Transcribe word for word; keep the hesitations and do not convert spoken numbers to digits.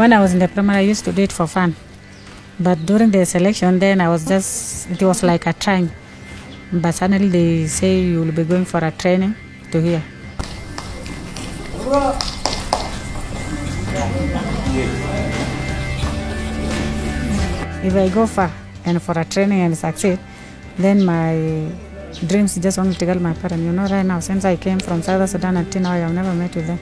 When I was in the primary, I used to do it for fun. But during the selection, then I was just, it was like a time. But suddenly they say you will be going for a training to here. If I go far and for a training and succeed, then my dreams just only tickle my parents. You know, right now, since I came from South Sudan until now, I have never met with them.